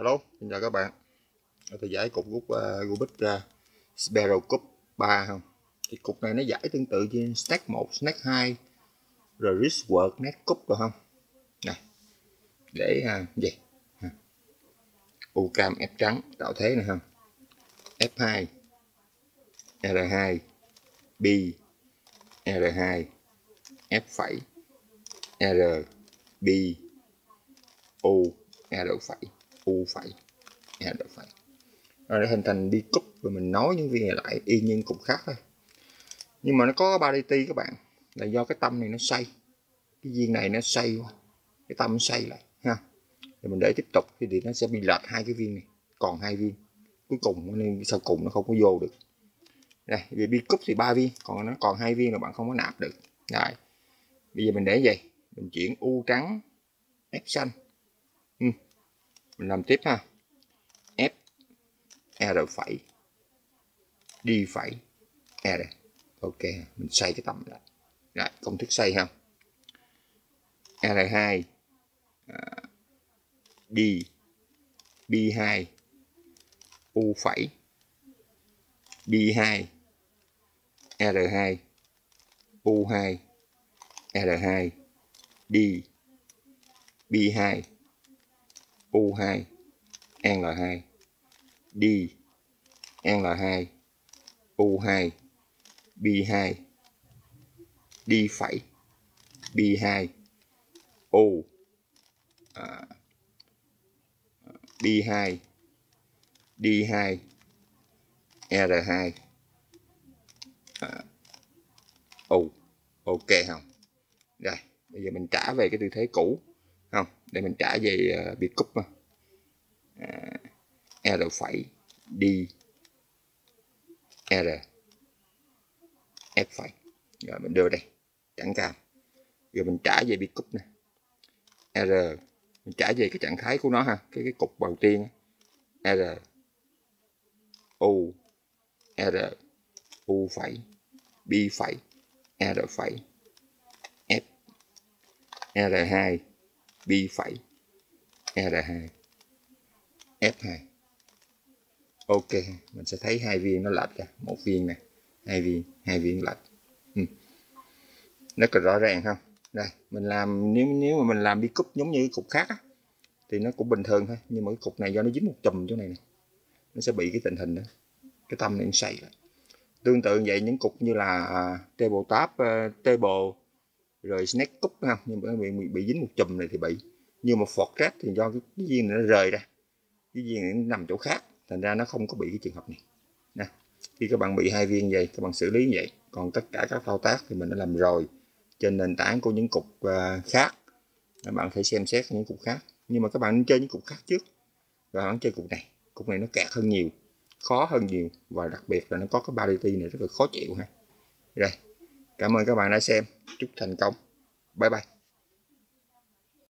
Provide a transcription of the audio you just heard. Hello, xin chào các bạn. Tôi giải cục rút Rubik Spiral cup 3 không? Thì cục này nó giải tương tự trên stack 1, stack 2 rồi Wrist work net cup rồi không? Này. Để vậy. U cam F trắng tạo thế này không? F2 R2 B R2 F phẩy R B U R phẩy U phẩy R phẩy. Rồi để hình thành Bicube rồi mình nói những viên này lại y như cục khác thôi. Nhưng mà nó có 3DT các bạn, là do cái tâm này nó xoay. Cái viên này nó xoay quá. Cái tâm nó xoay lại ha. Rồi mình để tiếp tục thì nó sẽ bị lệch hai cái viên này, còn hai viên. Cuối cùng nên sau cùng nó không có vô được. Đây, vì Bicube thì 3 viên, còn nó còn 2 viên là bạn không có nạp được. Đấy. Bây giờ mình để vậy, mình chuyển U trắng F xanh. Mình làm tiếp ha. F R phẩy D phẩy R. Ok, mình xoay cái tầm lại. Rồi, công thức xoay ha. R2 D B2 U phẩy B2 R2 U2 R2 D B2 U2 L2 D L2 U2 B2 D phẩy B2 U B2 D2 R2 U. Ok không? Rồi, bây giờ mình trả về cái tư thế cũ không? Để mình trả về Bicube mà. R phẩy D R F phẩy. Rồi mình đưa đây trắng cam. Rồi mình trả về Bicube nè. R mình trả về cái trạng thái của nó ha, cái cục đầu tiên. R U R U phẩy B phẩy R phẩy F R2 B phẩy R2 F2. Ok, mình sẽ thấy hai viên nó lệch ra, một viên này, hai viên lệch. Nó còn rõ ràng không? Đây, mình làm nếu mà mình làm Bicube giống như cái cục khác á, thì nó cũng bình thường thôi, nhưng mà cái cục này do nó dính một chùm chỗ này nè, nó sẽ bị cái tình hình đó. Cái tâm này nó xoay lại. Tương tự vậy những cục như là table tab, table rồi snack cup ha, nhưng mà bị dính một chùm này thì bị. Nhưng mà fortret thì do cái viên này nó rời ra. Cái viên này nó nằm chỗ khác, thành ra nó không có bị cái trường hợp này. Nè, khi các bạn bị hai viên vậy, các bạn xử lý như vậy. Còn tất cả các thao tác thì mình đã làm rồi. Trên nền tảng của những cục khác, các bạn phải xem xét những cục khác. Nhưng mà các bạn nên chơi những cục khác trước, rồi bạn chơi cục này. Cục này nó kẹt hơn nhiều, khó hơn nhiều, và đặc biệt là nó có cái 3DT này rất là khó chịu ha. Rồi, cảm ơn các bạn đã xem, chúc thành công, bye bye.